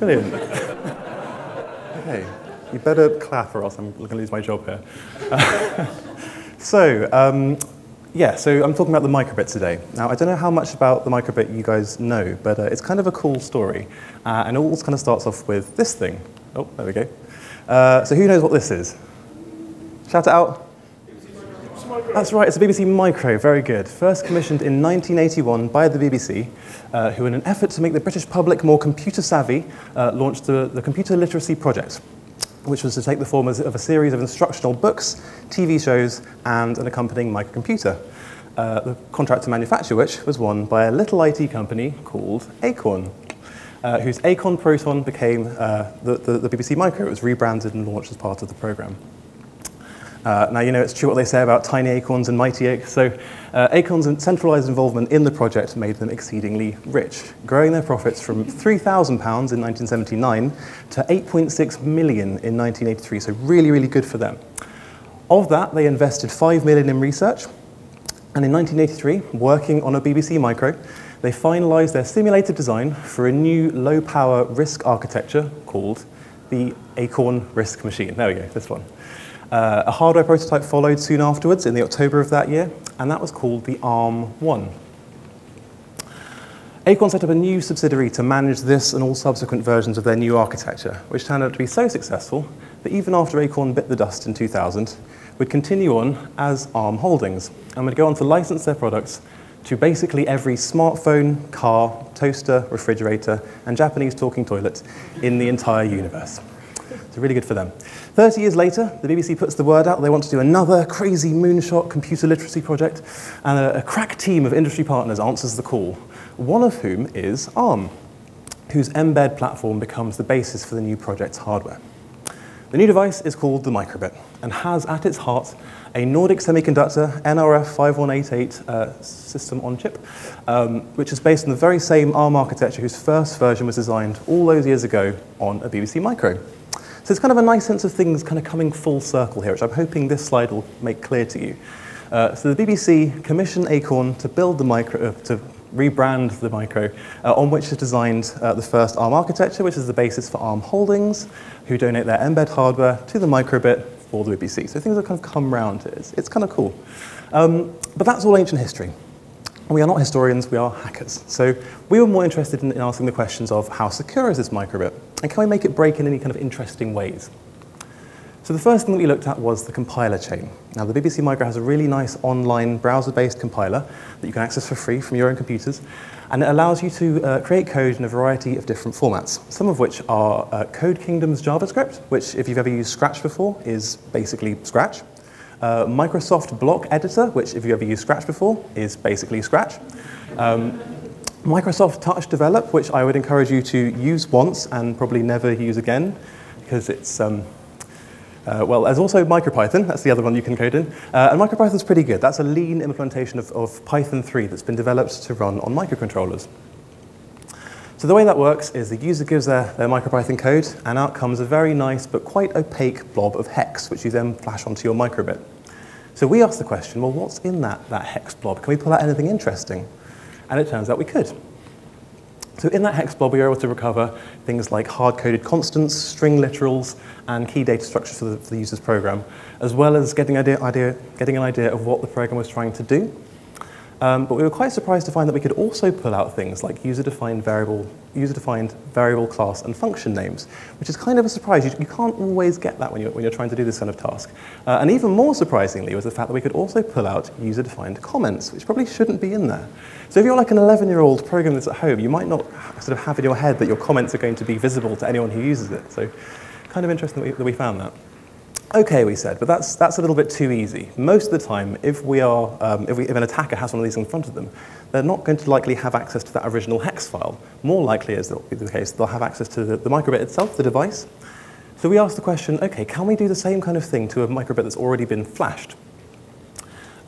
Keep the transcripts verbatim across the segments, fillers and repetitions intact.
Brilliant. Okay, you better clap or else I'm going to lose my job here. Uh, so, um, yeah, so I'm talking about the micro:bit today. Now, I don't know how much about the micro:bit you guys know, but uh, it's kind of a cool story. Uh, and it all kind of starts off with this thing. Oh, there we go. Uh, so who knows what this is? Shout it out. That's right, it's a B B C Micro, very good. First commissioned in nineteen eighty-one by the B B C, uh, who in an effort to make the British public more computer savvy, uh, launched the, the Computer Literacy Project, which was to take the form of a series of instructional books, T V shows, and an accompanying microcomputer. Uh, the contract to manufacture which was won by a little I T company called Acorn, uh, whose Acorn Proton became uh, the, the, the B B C Micro. It was rebranded and launched as part of the program. Uh, now, you know, it's true what they say about tiny acorns and mighty acorns, so uh, Acorn's centralised involvement in the project made them exceedingly rich, growing their profits from three thousand pounds in nineteen seventy-nine to eight point six million pounds in nineteen eighty-three, so really, really good for them. Of that, they invested five million pounds in research, and in nineteen eighty-three, working on a B B C Micro, they finalised their simulated design for a new low-power RISC architecture called the Acorn RISC Machine. There we go, this one. Uh, a hardware prototype followed soon afterwards in the October of that year, and that was called the ARM one. Acorn set up a new subsidiary to manage this and all subsequent versions of their new architecture, which turned out to be so successful that even after Acorn bit the dust in two thousand, would continue on as Arm Holdings, and would go on to license their products to basically every smartphone, car, toaster, refrigerator, and Japanese talking toilet in the entire universe. So really good for them. thirty years later, the B B C puts the word out. They want to do another crazy moonshot computer literacy project, and a, a crack team of industry partners answers the call, one of whom is ARM, whose embed platform becomes the basis for the new project's hardware. The new device is called the micro:bit, and has at its heart a Nordic Semiconductor N R F five one eight eight uh, system on chip, um, which is based on the very same ARM architecture whose first version was designed all those years ago on a B B C Micro. So it's kind of a nice sense of things kind of coming full circle here, which I'm hoping this slide will make clear to you. Uh, so the B B C commissioned Acorn to build the micro, uh, to rebrand the micro, uh, on which is designed uh, the first ARM architecture, which is the basis for Arm Holdings, who donate their embed hardware to the micro:bit for the B B C. So things have kind of come round. It's, it's kind of cool. Um, but that's all ancient history. We are not historians, we are hackers. So we were more interested in, in asking the questions of how secure is this micro:bit, and can we make it break in any kind of interesting ways? So the first thing that we looked at was the compiler chain. Now the B B C Micro has a really nice online browser-based compiler that you can access for free from your own computers, and it allows you to uh, create code in a variety of different formats, some of which are uh, Code Kingdoms JavaScript, which if you've ever used Scratch before is basically Scratch. Uh, Microsoft Block Editor, which if you ever used Scratch before, is basically Scratch. Um, Microsoft Touch Develop, which I would encourage you to use once and probably never use again, because it's, um, uh, well, there's also MicroPython, that's the other one you can code in. Uh, and MicroPython's pretty good. That's a lean implementation of, of Python three that's been developed to run on microcontrollers. So the way that works is the user gives their, their MicroPython code, and out comes a very nice but quite opaque blob of hex, which you then flash onto your micro:bit. So we asked the question, well, what's in that, that hex blob? Can we pull out anything interesting? And it turns out we could. So in that hex blob, we were able to recover things like hard-coded constants, string literals, and key data structures for the, for the user's program, as well as getting, idea, idea, getting an idea of what the program was trying to do. Um, but we were quite surprised to find that we could also pull out things like user-defined variable, user-defined variable class and function names, which is kind of a surprise. You, you can't always get that when you're, when you're trying to do this kind of task. Uh, and even more surprisingly was the fact that we could also pull out user-defined comments, which probably shouldn't be in there. So if you're like an eleven-year-old programming this at home, you might not sort of have in your head that your comments are going to be visible to anyone who uses it. So kind of interesting that we, that we found that. Okay, we said, but that's, that's a little bit too easy. Most of the time, if, we are, um, if, we, if an attacker has one of these in front of them, they're not going to likely have access to that original hex file. More likely is that'll be the case, they'll have access to the, the micro:bit itself, the device. So we asked the question, okay, can we do the same kind of thing to a micro:bit that's already been flashed?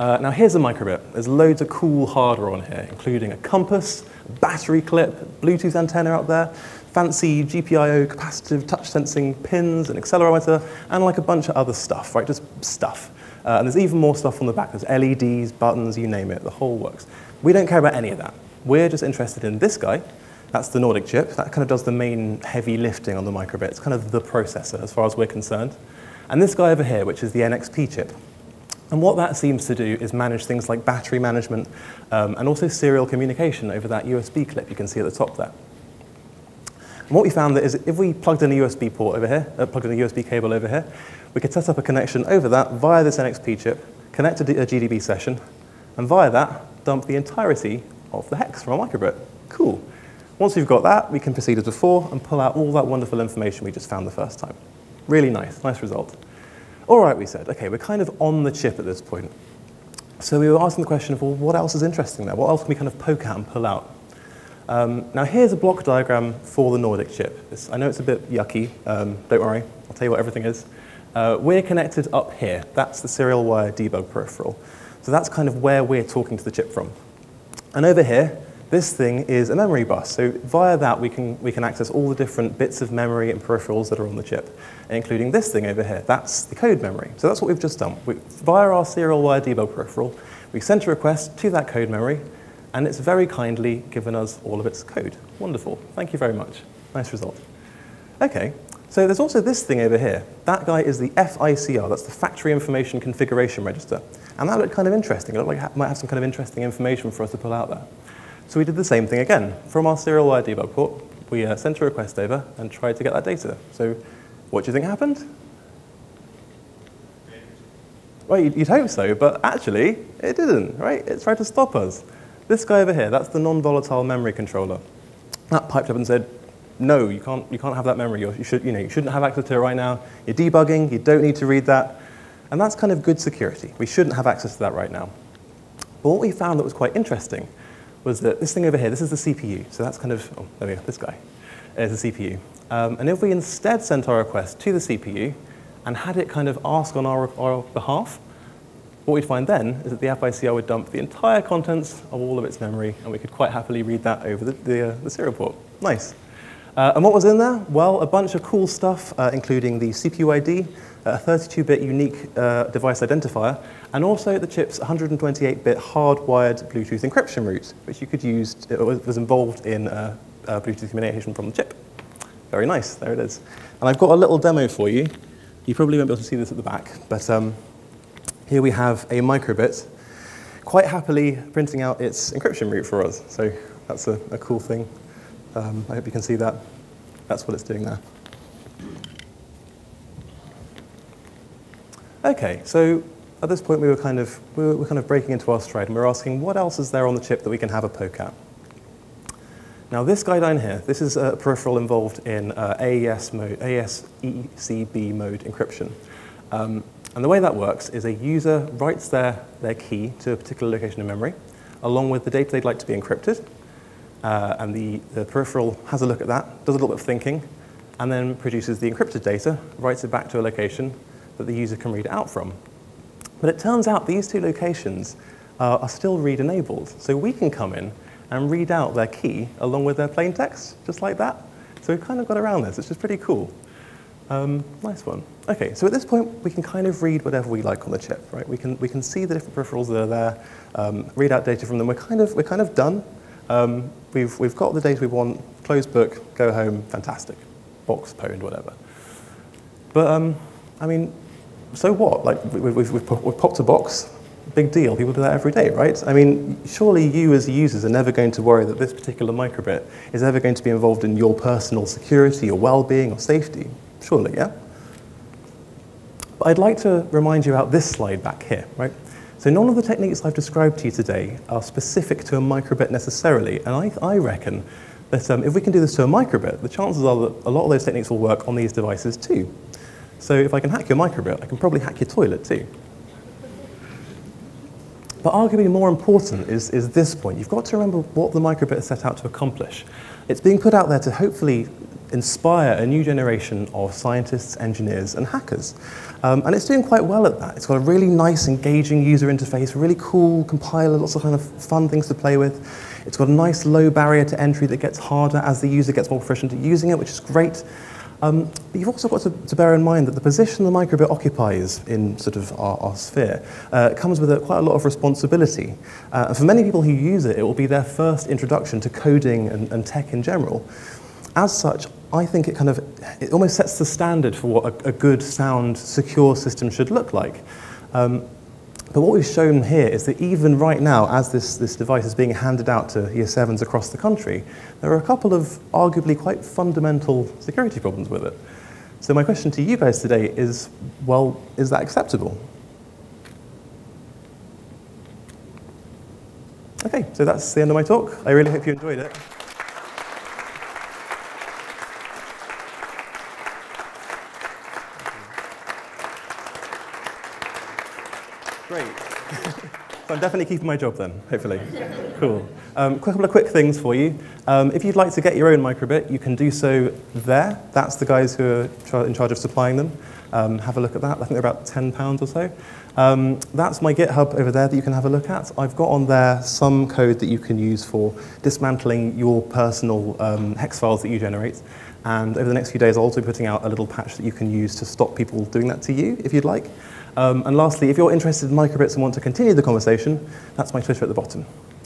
Uh, now here's a micro:bit. There's loads of cool hardware on here, including a compass, battery clip, Bluetooth antenna out there, fancy G P I O, capacitive touch sensing pins, an accelerometer, and like a bunch of other stuff, right? Just stuff. Uh, and there's even more stuff on the back. There's L E Ds, buttons, you name it, the whole works. We don't care about any of that. We're just interested in this guy, That's the Nordic chip. That kind of does the main heavy lifting on the micro:bit. It's kind of the processor as far as we're concerned. And this guy over here, which is the N X P chip. And what that seems to do is manage things like battery management um, and also serial communication over that U S B clip you can see at the top there. And what we found that is if we plugged in a U S B port over here, uh, plugged in a U S B cable over here, we could set up a connection over that via this N X P chip, connect to a G D B session, and via that, dump the entirety of the hex from our micro:bit. Cool. Once we've got that, we can proceed as before and pull out all that wonderful information we just found the first time. Really nice, nice result. All right, we said, okay, we're kind of on the chip at this point. So we were asking the question of, well, what else is interesting there? What else can we kind of poke at and pull out? Um, now here's a block diagram for the Nordic chip. It's, I know it's a bit yucky, um, don't worry, I'll tell you what everything is. Uh, we're connected up here. That's the serial wire debug peripheral. So that's kind of where we're talking to the chip from. And over here, this thing is a memory bus, so via that we can, we can access all the different bits of memory and peripherals that are on the chip, including this thing over here. That's the code memory. So that's what we've just done. We, via our serial wire debug peripheral, we sent a request to that code memory, and it's very kindly given us all of its code. Wonderful. Thank you very much. Nice result. Okay, so there's also this thing over here. That guy is the F I C R. That's the Factory Information Configuration Register. And that looked kind of interesting. It looked like it might have some kind of interesting information for us to pull out there. So we did the same thing again. From our serial wire debug port, we uh, sent a request over and tried to get that data. So what do you think happened? Well, you'd, you'd hope so, but actually, it didn't, right? It tried to stop us. This guy over here, that's the non-volatile memory controller. That piped up and said, no, you can't, you can't have that memory. You're, you, should, you, know, you shouldn't have access to it right now. You're debugging, you don't need to read that. And that's kind of good security. We shouldn't have access to that right now. But what we found that was quite interesting was that this thing over here, this is the C P U. So that's kind of, oh, there we go, this guy is the C P U. Um, and if we instead sent our request to the C P U and had it kind of ask on our, our behalf, what we'd find then is that the F I C R would dump the entire contents of all of its memory, and we could quite happily read that over the, the, uh, the serial port. Nice. Uh, and what was in there? Well, a bunch of cool stuff, uh, including the C P U I D, a thirty-two bit unique uh, device identifier, and also the chip's one hundred twenty-eight bit hardwired Bluetooth encryption route, which you could use, it was involved in uh, uh, Bluetooth communication from the chip. Very nice, there it is. And I've got a little demo for you. You probably won't be able to see this at the back, but um, here we have a micro:bit quite happily printing out its encryption route for us. So that's a, a cool thing. Um, I hope you can see that. That's what it's doing there. Okay, so at this point we were kind of we were kind of breaking into our stride, and we were asking what else is there on the chip that we can have a poke at. Now this guy down here, this is a peripheral involved in uh, A E S mode, A E S E C B mode encryption, um, and the way that works is a user writes their their key to a particular location in memory, along with the data they'd like to be encrypted, uh, and the, the peripheral has a look at that, does a little bit of thinking, and then produces the encrypted data, writes it back to a location that the user can read out from. But it turns out these two locations uh, are still read-enabled, so we can come in and read out their key along with their plain text, just like that. So we've kind of got around this, which is pretty cool. Um, nice one. Okay, so at this point, we can kind of read whatever we like on the chip, right? We can, we can see the different peripherals that are there, um, read out data from them. We're kind of, we're kind of done. Um, we've, we've got the data we want, closed book, go home, fantastic. Box, pwned, whatever. But, um, I mean, so what? Like, we've, we've, we've popped a box, big deal. People do that every day, right? I mean, surely you as users are never going to worry that this particular micro:bit is ever going to be involved in your personal security or well-being or safety. Surely, yeah? But I'd like to remind you about this slide back here, right? So none of the techniques I've described to you today are specific to a micro:bit necessarily, and I, I reckon that um, if we can do this to a micro:bit, the chances are that a lot of those techniques will work on these devices too. So if I can hack your micro:bit, I can probably hack your toilet too. But arguably more important is, is this point. You've got to remember what the micro:bit is set out to accomplish. It's being put out there to hopefully inspire a new generation of scientists, engineers, and hackers. Um, and it's doing quite well at that. It's got a really nice, engaging user interface, really cool compiler, lots of kind of fun things to play with. It's got a nice low barrier to entry that gets harder as the user gets more proficient at using it, which is great. Um, but you've also got to, to bear in mind that the position the micro:bit occupies in sort of our, our sphere uh, comes with a, quite a lot of responsibility. Uh, and for many people who use it, it will be their first introduction to coding and, and tech in general. As such, I think it kind of, it almost sets the standard for what a, a good, sound, secure system should look like. Um, But what we've shown here is that even right now, as this, this device is being handed out to year sevens across the country, there are a couple of arguably quite fundamental security problems with it. So my question to you guys today is, well, is that acceptable? Okay, so that's the end of my talk. I really hope you enjoyed it. I'm definitely keeping my job then, hopefully. Cool. Um, a couple of quick things for you. Um, if you'd like to get your own micro:bit, you can do so there. That's the guys who are in charge of supplying them. Um, have a look at that. I think they're about ten pounds or so. Um, that's my GitHub over there that you can have a look at. I've got on there some code that you can use for dismantling your personal um, hex files that you generate. And over the next few days, I'll also be putting out a little patch that you can use to stop people doing that to you, if you'd like. Um, and lastly, if you're interested in micro:bits and want to continue the conversation, that's my Twitter at the bottom.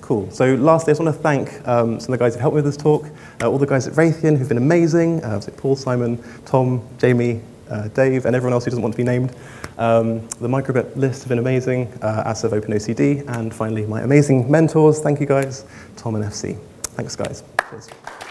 Cool. So lastly, I just want to thank um, some of the guys who helped me with this talk, uh, all the guys at Raytheon who've been amazing, uh, Paul, Simon, Tom, Jamie, uh, Dave, and everyone else who doesn't want to be named. Um, the micro:bit list have been amazing, uh, as have OpenOCD, and finally, my amazing mentors. Thank you guys, Tom and F C. Thanks, guys. Cheers.